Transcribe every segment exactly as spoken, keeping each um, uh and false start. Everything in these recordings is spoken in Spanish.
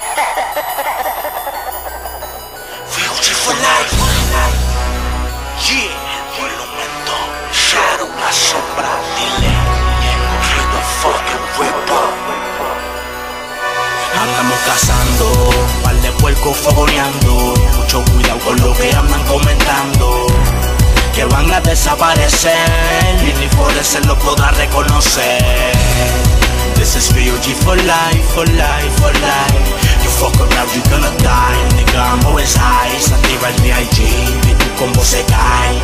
V O G for life. Yeah, monumento, c'era una sombra di lei. Get the fucking whip up. Andamos cazando, par de puercos fogoneando. Mucho cuidado con lo que andan comentando, que van a desaparecer y ni por eso lo podrá reconocer. This is V O G for life, for life, for life. You fuck around, you gonna die. Nigga, I'm always high. Se activa el V I G y tu combo se cae.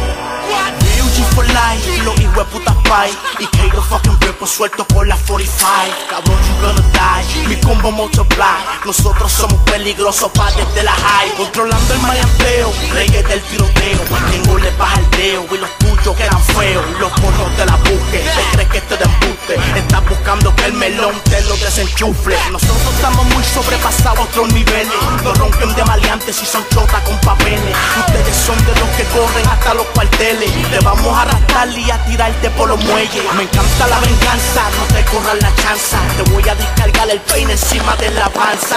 V O G for life, los hijueputas pie. Y que los fucking repos sueltos por la forty-five. Cabrón, you gonna die. Mi combo multiply. Nosotros somos peligrosos pa' desde la high. Controlando el maleanteo, reyes del tiroteo. Mantengo le baja el deo y los tuyos quedan feos. Los porros te la busques, te crees que te den embuste. Estás buscando que el melón te lo desenchufle. Nosotros estamos muy sobrepasados a otros niveles. Nos rompen de maleantes y son chotas con papeles. Ustedes son de los que corren hasta los cuarteles. Te vamos a arrastrar y a tirarte por los muelles. Me encanta la venganza, no te corran la chanza. Te voy a descargar el peine encima de la panza.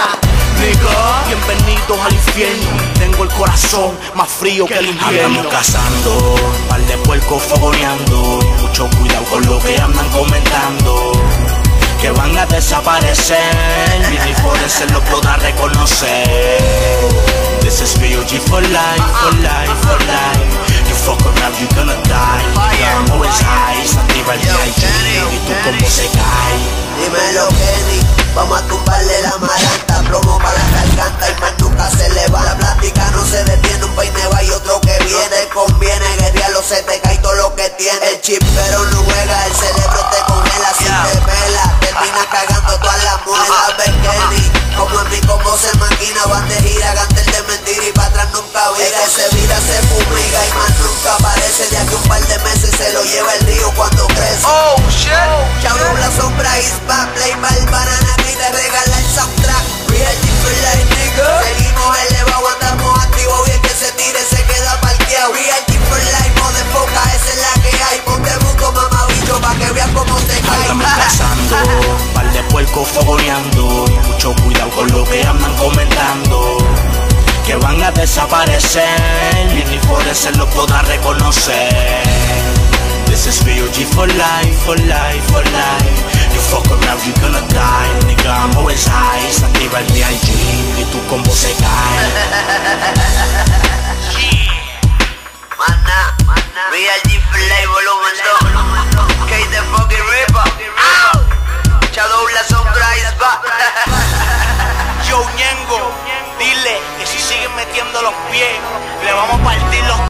Nigga, bienvenidos al infierno. Tengo el corazón más frío que el infierno. Andamos cazando, par de puercos fogoneando. Mucho cuidado con lo que andan comentando, que van a desaparecer y ni por eso lo podrá reconocer. This is V O G for life, for life, for life. You fuck around, you gonna die. Nigga, I'm always high. Se activa el V I G y tu combo se cae. Dímelo, Kenny, vamos a tumbarle la maranta. Plomo para la garganta y más nunca se le va. La plática no se detiene, un peine va y otro que viene. Conviene guerrearlo, se te cae todo lo que tiene. El chip pero no juega, el cerebro te congela. Si te vela, termina cagando todas las muelas. Ven, Kenny, como en mi combo se maquina. Van de gira, gante el de mentira y para atrás nunca vira. El que se vira se fumiga y más nunca aparece. De aquí un par de meses se lo lleva el río cuando crece. Oh, shit. Chavo, la sombra is back, play mal banana. Fogoneando, mucho cuidado con lo que andan comentando, que van a desaparecer y ni por eso lo podrá reconocer. This is V O G for life, for life, for life. You fuck around, you gonna die. Nigga, I'm always high. Se activa el V I G y tu combo se cae. Yeah. Mana, mana. V I G for life, volumen dos. Okay, the fucking river. Ow! Shadow la sombra is back. Yo, Ñengo, dile que si siguen metiendo los pies, le vamos a partir los pies.